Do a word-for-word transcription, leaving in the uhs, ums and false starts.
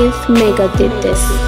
if Mega did this.